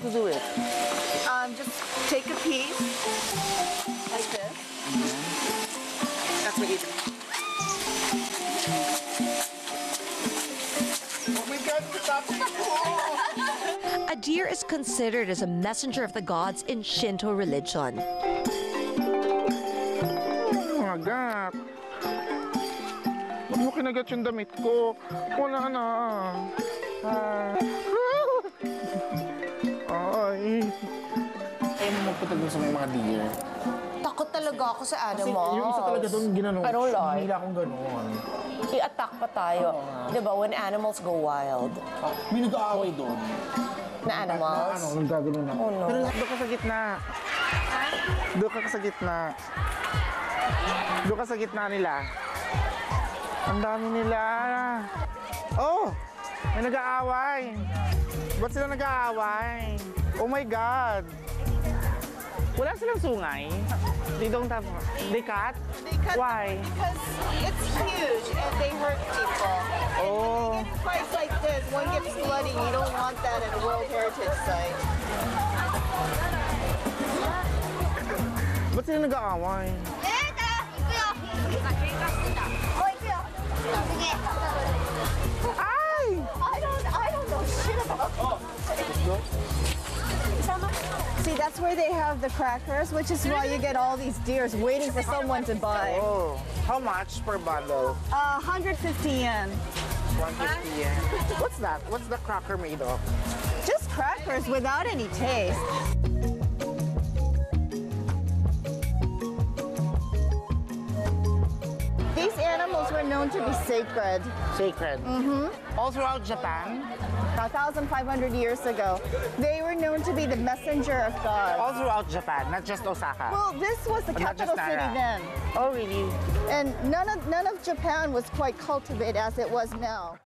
how to do it? Just take a piece, like this. Mm-hmm. That's what you do. A deer is considered as a messenger of the gods in Shinto religion. Oh my God! Ba't mo kinagat yung damit ko? Wala na. Ay. Ay, magpatag mo sa may mga deer. Takot talaga ako sa animals. Kasi yung isa talaga doon ginanong. I don't like. Hindi akong ganoon. I-attack pa tayo. Diba, when animals go wild. May nag-aaway doon. Na animals? Ano, nang gaganoon na. Oh, no. Pero doon ka sa gitna. Ha? Doon ka sa gitna. Doon ka sa gitna nila. Ang dami nila. Oh! May nag-aaway. Ba't sila nag-aaway? Oh my God! Wala silang sungay? They don't have... They cut? They cut. Why? Because it's huge and they hurt people. And when you get in fights like this, one gets bloody. You don't want that at a World Heritage Site. Ba't sila nag-aaway? See, that's where they have the crackers, which is why you get all these deers waiting for someone to buy. Oh, how much per bundle? 150 yen. 150 yen. What's that? What's the cracker made of? Just crackers without any taste. These animals were known to be sacred. Sacred? Mm-hmm. All throughout Japan? 1,500 years ago. They were known to be the messenger of God. All throughout Japan, not just Osaka. Well, this was the capital city then. Oh, really? And none of Japan was quite cultivated as it was now.